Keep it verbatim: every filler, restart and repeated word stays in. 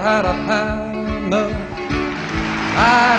had a hammer, I